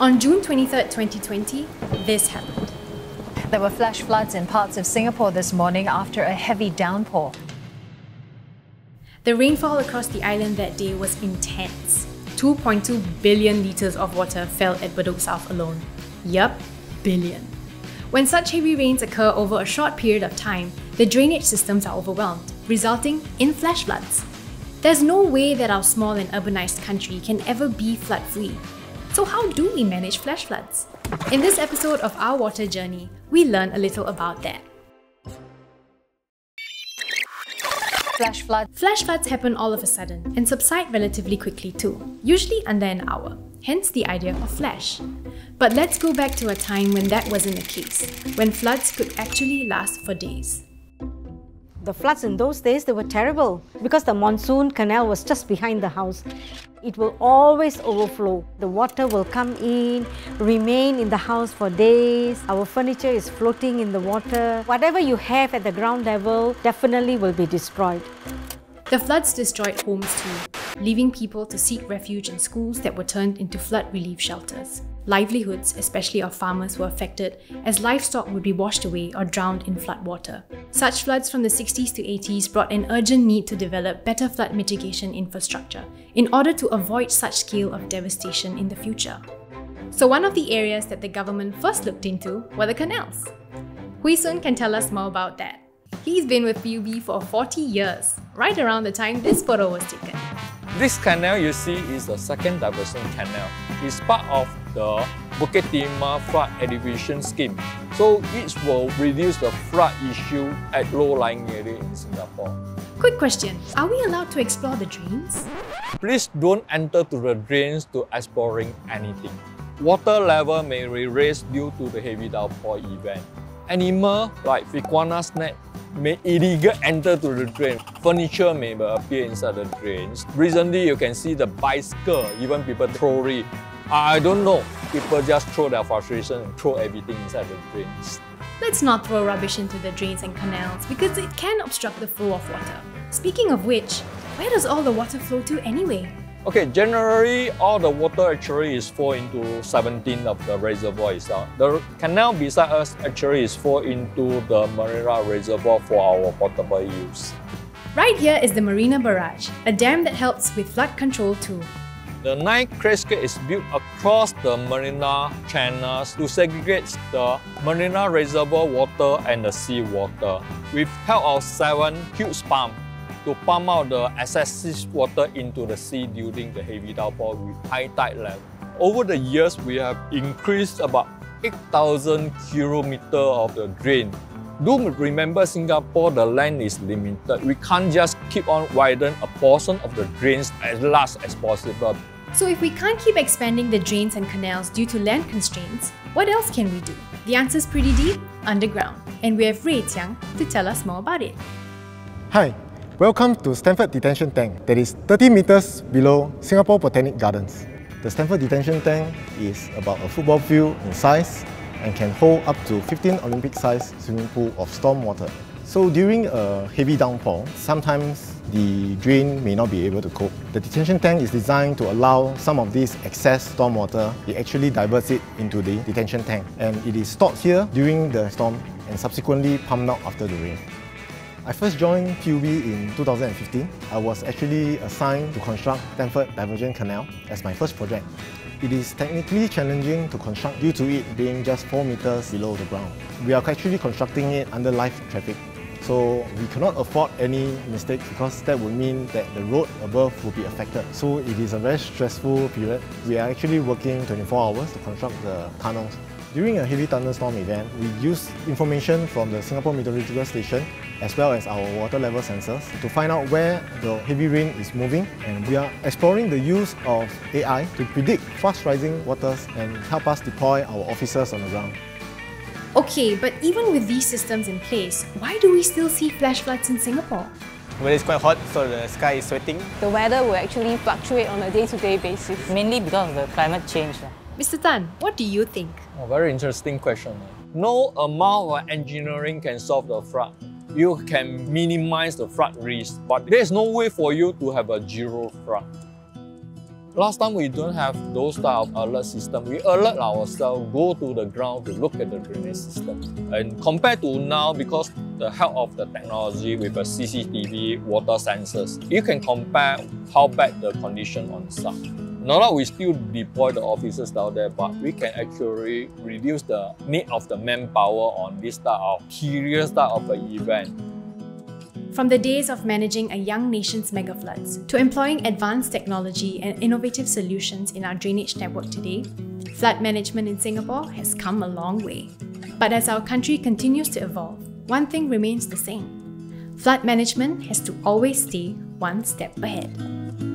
On June 23, 2020, this happened. There were flash floods in parts of Singapore this morning after a heavy downpour. The rainfall across the island that day was intense. 2.2 billion litres of water fell at Bedok South alone. Yup, billion. When such heavy rains occur over a short period of time, the drainage systems are overwhelmed, resulting in flash floods. There's no way that our small and urbanized country can ever be flood-free. So how do we manage flash floods? In this episode of Our Water Journey, we learn a little about that. Flash floods happen all of a sudden and subside relatively quickly too, usually under an hour, hence the idea of flash. But let's go back to a time when that wasn't the case, when floods could actually last for days. The floods in those days, they were terrible because the monsoon canal was just behind the house. It will always overflow. The water will come in, remain in the house for days. Our furniture is floating in the water. Whatever you have at the ground level definitely will be destroyed. The floods destroyed homes too, leaving people to seek refuge in schools that were turned into flood relief shelters. Livelihoods, especially of farmers, were affected as livestock would be washed away or drowned in flood water. Such floods from the 60s to 80s brought an urgent need to develop better flood mitigation infrastructure in order to avoid such scale of devastation in the future. So one of the areas that the government first looked into were the canals. Hui Soon can tell us more about that. He's been with PUB for 40 years, right around the time this photo was taken. This canal you see is the second diversion canal. It's part of the Bukit Timah flood alleviation scheme. So it will reduce the flood issue at low-lying area in Singapore. Quick question, are we allowed to explore the drains? Please don't enter to the drains to exploring anything. Water level may be raised due to the heavy downpour event. Animal like iguana snake may illegally enter to the drain. Furniture may appear inside the drains. Recently, you can see the bicycle, even people throw it. I don't know, people just throw their frustration and throw everything inside the drains. Let's not throw rubbish into the drains and canals because it can obstruct the flow of water. Speaking of which, where does all the water flow to anyway? Okay, generally, all the water actually is fall into 17 of the reservoir itself. The canal beside us actually is fall into the Marina Reservoir for our potable use. Right here is the Marina Barrage, a dam that helps with flood control too. The 9 crescent is built across the marina channels to segregate the Marina Reservoir water and the seawater. We've help our 7 huge pumps to pump out the excessive water into the sea during the heavy downpour with high tide level. Over the years, we have increased about 8,000 kilometers of the drain. Do remember Singapore, the land is limited. We can't just keep on widening a portion of the drains as large as possible. So if we can't keep expanding the drains and canals due to land constraints, what else can we do? The answer's pretty deep, underground. And we have Ray Tiang to tell us more about it. Hi. Welcome to Stamford Detention Tank that is 30 meters below Singapore Botanic Gardens. The Stamford Detention Tank is about a football field in size and can hold up to 15 Olympic-sized swimming pool of storm water. So during a heavy downpour, sometimes the drain may not be able to cope. The detention tank is designed to allow some of this excess storm water, it actually diverts it into the detention tank and it is stored here during the storm and subsequently pumped out after the rain. I first joined PUB in 2015. I was actually assigned to construct Stamford Divergent Canal as my first project. It is technically challenging to construct due to it being just 4 meters below the ground. We are actually constructing it under live traffic, so we cannot afford any mistakes because that would mean that the road above will be affected. So it is a very stressful period. We are actually working 24 hours to construct the tunnels. During a heavy thunderstorm event, we used information from the Singapore Meteorological Station as well as our water level sensors to find out where the heavy rain is moving, and we are exploring the use of AI to predict fast rising waters and help us deploy our officers on the ground. Okay, but even with these systems in place, why do we still see flash floods in Singapore? Well, it's quite hot, so the sky is sweating. The weather will actually fluctuate on a day-to-day basis. Mainly because of the climate change. Mr. Tan, what do you think? Oh, very interesting question. No amount of engineering can solve the flood. You can minimize the flood risk, but there's no way for you to have a zero flood. Last time we don't have those type of alert system. We alert ourselves, go to the ground to look at the drainage system. And compared to now, because the help of the technology with the CCTV, water sensors, you can compare how bad the condition on site. Not that we still deploy the officers down there, but we can actually reduce the need of the manpower on this type of serious type of event. From the days of managing a young nation's megafloods to employing advanced technology and innovative solutions in our drainage network today, flood management in Singapore has come a long way. But as our country continues to evolve, one thing remains the same. Flood management has to always stay one step ahead.